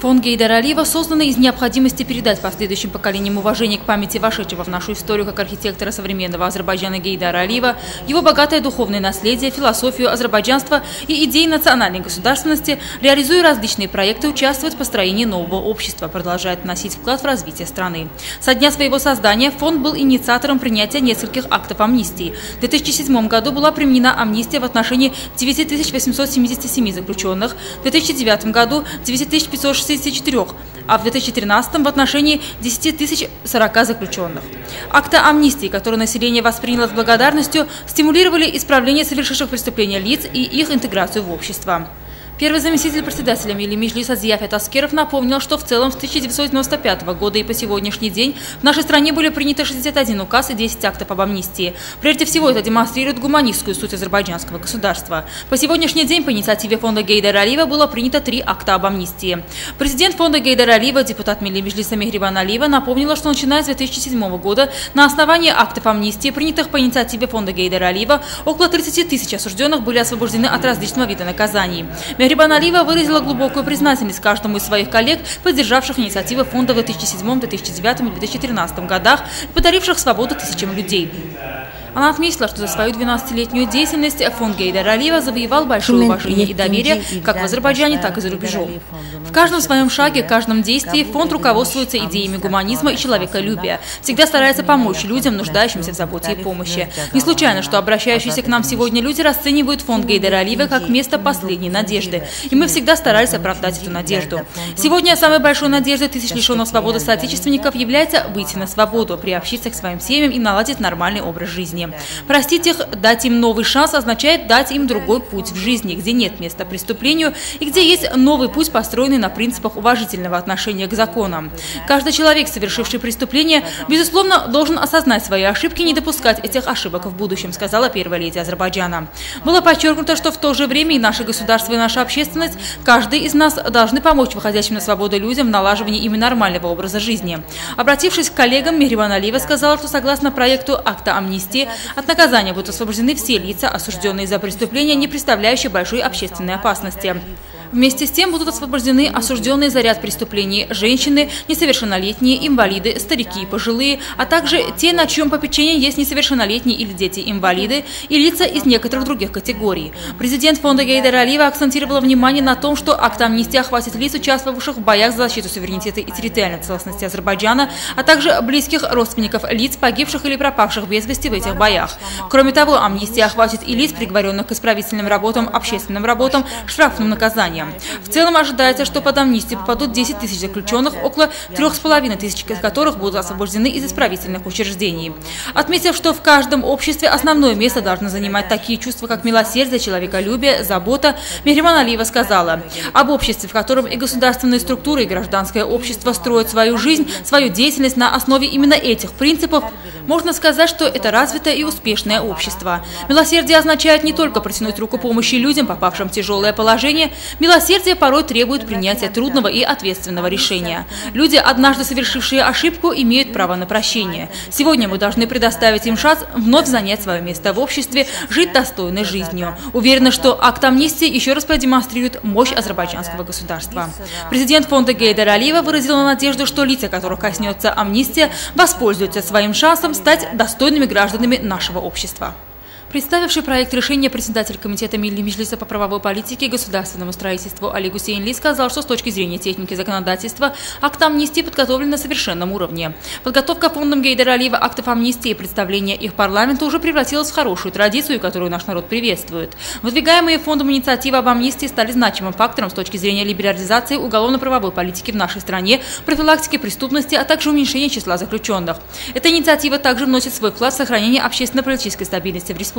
Фонд Гейдара Алиева создан из необходимости передать последующим поколениям уважение к памяти вошедшего в нашу историю как архитектора современного Азербайджана Гейдара Алиева, его богатое духовное наследие, философию азербайджанства и идеи национальной государственности, реализуя различные проекты, участвует в построении нового общества, продолжает вносить вклад в развитие страны. Со дня своего создания фонд был инициатором принятия нескольких актов амнистии. В 2007 году была применена амнистия в отношении 9877 заключенных, в 2009 году 9560. А в 2013 в отношении 10040 заключенных. Акты амнистии, которые население восприняло с благодарностью, стимулировали исправление совершивших преступления лиц и их интеграцию в общество. Первый заместитель председателя Милли Меджлиса Зияфет Аскеров напомнил, что в целом с 1995 года и по сегодняшний день в нашей стране были приняты 61 указ и 10 актов об амнистии. Прежде всего, это демонстрирует гуманистскую суть азербайджанского государства. По сегодняшний день по инициативе фонда Гейдара Алиева было принято 3 акта об амнистии. Президент фонда Гейдара Алиева, депутат Милли Меджлиса Мехрибан Алиева напомнила, что начиная с 2007 года на основании актов амнистии, принятых по инициативе фонда Гейдара Алиева, около 30 000 осужденных были освобождены от различного вида наказаний. Мехрибан Алиева выразила глубокую признательность каждому из своих коллег, поддержавших инициативы фонда в 2007, 2009 и 2013 годах и подаривших свободу тысячам людей. Она отметила, что за свою 12-летнюю деятельность фонд Гейдара Алиева завоевал большое уважение и доверие как в Азербайджане, так и за рубежом. В каждом своем шаге, каждом действии фонд руководствуется идеями гуманизма и человеколюбия, всегда старается помочь людям, нуждающимся в заботе и помощи. Не случайно, что обращающиеся к нам сегодня люди расценивают фонд Гейдара Алиева как место последней надежды, и мы всегда старались оправдать эту надежду. Сегодня самой большой надеждой тысяч лишенных свободы соотечественников является выйти на свободу, приобщиться к своим семьям и наладить нормальный образ жизни. Простить их, дать им новый шанс означает дать им другой путь в жизни, где нет места преступлению и где есть новый путь, построенный на принципах уважительного отношения к законам. Каждый человек, совершивший преступление, безусловно, должен осознать свои ошибки и не допускать этих ошибок в будущем, сказала первая леди Азербайджана. Было подчеркнуто, что в то же время и наше государство, и наша общественность, каждый из нас должны помочь выходящим на свободу людям в налаживании ими нормального образа жизни. Обратившись к коллегам, Мехрибан Алиева сказала, что согласно проекту акта амнистии, от наказания будут освобождены все лица, осужденные за преступления, не представляющие большой общественной опасности. Вместе с тем будут освобождены осужденные за ряд преступлений женщины, несовершеннолетние, инвалиды, старики и пожилые, а также те, на чьем попечении есть несовершеннолетние или дети-инвалиды и лица из некоторых других категорий. Президент фонда Гейдара Алиева акцентировала внимание на том, что акт амнистии охватит лиц, участвовавших в боях за защиту суверенитета и территориальной целостности Азербайджана, а также близких родственников лиц, погибших или пропавших без вести в этих боях. Кроме того, амнистия охватит и лиц, приговоренных к исправительным работам, общественным работам, штрафным наказаниям. В целом ожидается, что под амнистию попадут 10 000 заключенных, около 3 500 из которых будут освобождены из исправительных учреждений. Отметив, что в каждом обществе основное место должны занимать такие чувства, как милосердие, человеколюбие, забота, Мехрибан Алиева сказала: об обществе, в котором и государственные структуры, и гражданское общество строят свою жизнь, свою деятельность на основе именно этих принципов, можно сказать, что это развитое и успешное общество. Милосердие означает не только протянуть руку помощи людям, попавшим в тяжелое положение. Милосердие порой требует принятия трудного и ответственного решения. Люди, однажды совершившие ошибку, имеют право на прощение. Сегодня мы должны предоставить им шанс вновь занять свое место в обществе, жить достойной жизнью. Уверена, что акт амнистии еще раз продемонстрирует мощь азербайджанского государства. Президент фонда Гейдара Алиева выразила надежду, что лица, которых коснется амнистия, воспользуются своим шансом стать достойными гражданами нашего общества. Представивший проект решения председатель комитета Милли Меджлиса по правовой политике и государственному строительству Али Гусейнли сказал, что с точки зрения техники законодательства акт амнистии подготовлен на совершенном уровне. Подготовка фондом Гейдара Алиева актов амнистии и представление их парламенту уже превратилась в хорошую традицию, которую наш народ приветствует. Выдвигаемые фондом инициативы об амнистии стали значимым фактором с точки зрения либерализации уголовно-правовой политики в нашей стране, профилактики преступности, а также уменьшения числа заключенных. Эта инициатива также вносит свой вклад в сохранение общественно-политической стабильности в республике.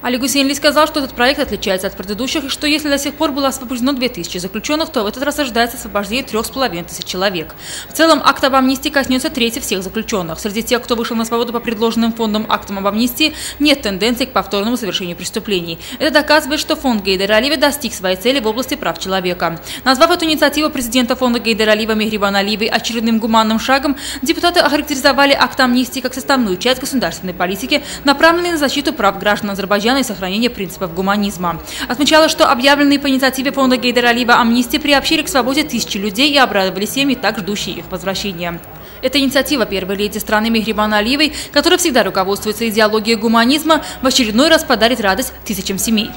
Али Гусейнли сказал, что этот проект отличается от предыдущих, и что если до сих пор было освобождено 2000 заключенных, то в этот раз ожидается освобождение 3500 человек. В целом, акт об амнистии коснется трети всех заключенных. Среди тех, кто вышел на свободу по предложенным фондом актам об амнистии, нет тенденции к повторному совершению преступлений. Это доказывает, что фонд Гейдара Алиева достиг своей цели в области прав человека. Назвав эту инициативу президента фонда Гейдара Алиева Мехрибан Алиевой очередным гуманным шагом, депутаты охарактеризовали акт амнистии как составную часть государственной политики, направленной на защиту прав граждан Азербайджана изъяны и сохранения принципов гуманизма. Отмечала, что объявленные по инициативе фонда Гейдара Алиева амнистии приобщили к свободе тысячи людей и обрадовали семьи, так ждущие их возвращения. Это инициатива первой леди страны Мехрибан Алиевой, которая всегда руководствуется идеологией гуманизма, в очередной раз подарит радость тысячам семей.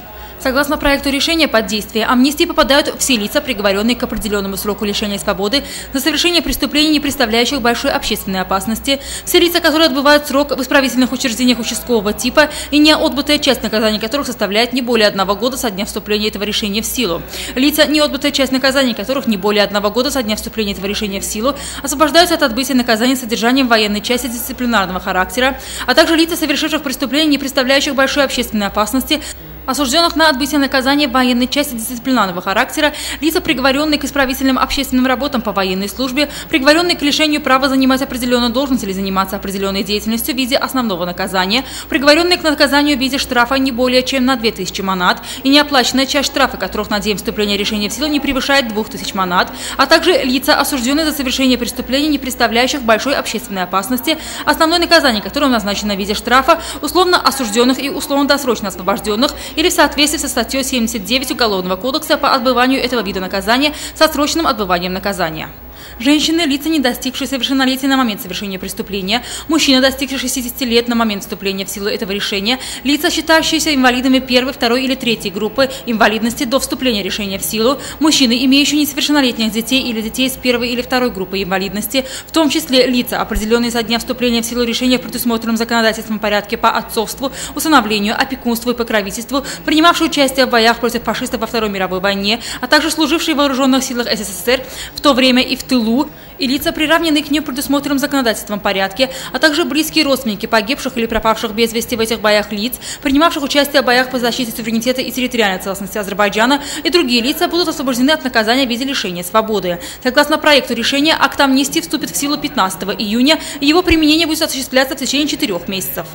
Согласно проекту решения, под действие амнистии попадают все лица, приговоренные к определенному сроку лишения свободы за совершение преступлений, не представляющих большой общественной опасности, все лица, которые отбывают срок в исправительных учреждениях участкового типа и не отбытая часть наказания которых составляет не более 1 года со дня вступления этого решения в силу. Лица, не отбытая часть наказания которых не более 1 года со дня вступления этого решения в силу, освобождаются от отбытия наказания содержанием военной части дисциплинарного характера, а также лица, совершивших преступления, не представляющих большой общественной опасности, осужденных на отбытие наказания в военной части дисциплинарного характера, лица, приговоренные к исправительным общественным работам по военной службе, приговоренные к лишению права занимать определенную должность или заниматься определенной деятельностью в виде основного наказания, приговоренные к наказанию в виде штрафа не более чем на 2000 манат и неоплаченная часть штрафа, которых на день вступления решения в силу не превышает 2000 манат, а также лица, осужденные за совершение преступлений, не представляющих большой общественной опасности, основное наказание которым назначено в виде штрафа, условно осужденных и условно-досрочно освобожденных, или в соответствии со статьей 79 Уголовного кодекса по отбыванию этого вида наказания со срочным отбыванием наказания. Женщины, лица, не достигшие совершеннолетия на момент совершения преступления, мужчины, достигшие 60 лет на момент вступления в силу этого решения, лица, считающиеся инвалидами 1-й, 2-й или 3-й группы инвалидности до вступления решения в силу, мужчины, имеющие несовершеннолетних детей или детей с 1-й или 2-й группы инвалидности, в том числе лица, определенные со дня вступления в силу решения в предусмотренном законодательством порядке по отцовству, усыновлению, опекунству и покровительству, принимавшие участие в боях против фашистов во Второй мировой войне, а также служившие в вооруженных силах СССР в то время и в тылу, и лица, приравненные к ним предусмотренным законодательством порядке, а также близкие родственники погибших или пропавших без вести в этих боях лиц, принимавших участие в боях по защите суверенитета и территориальной целостности Азербайджана, и другие лица будут освобождены от наказания в виде лишения свободы. Согласно проекту решения, акт амнистии вступит в силу 15 июня, и его применение будет осуществляться в течение 4 месяцев.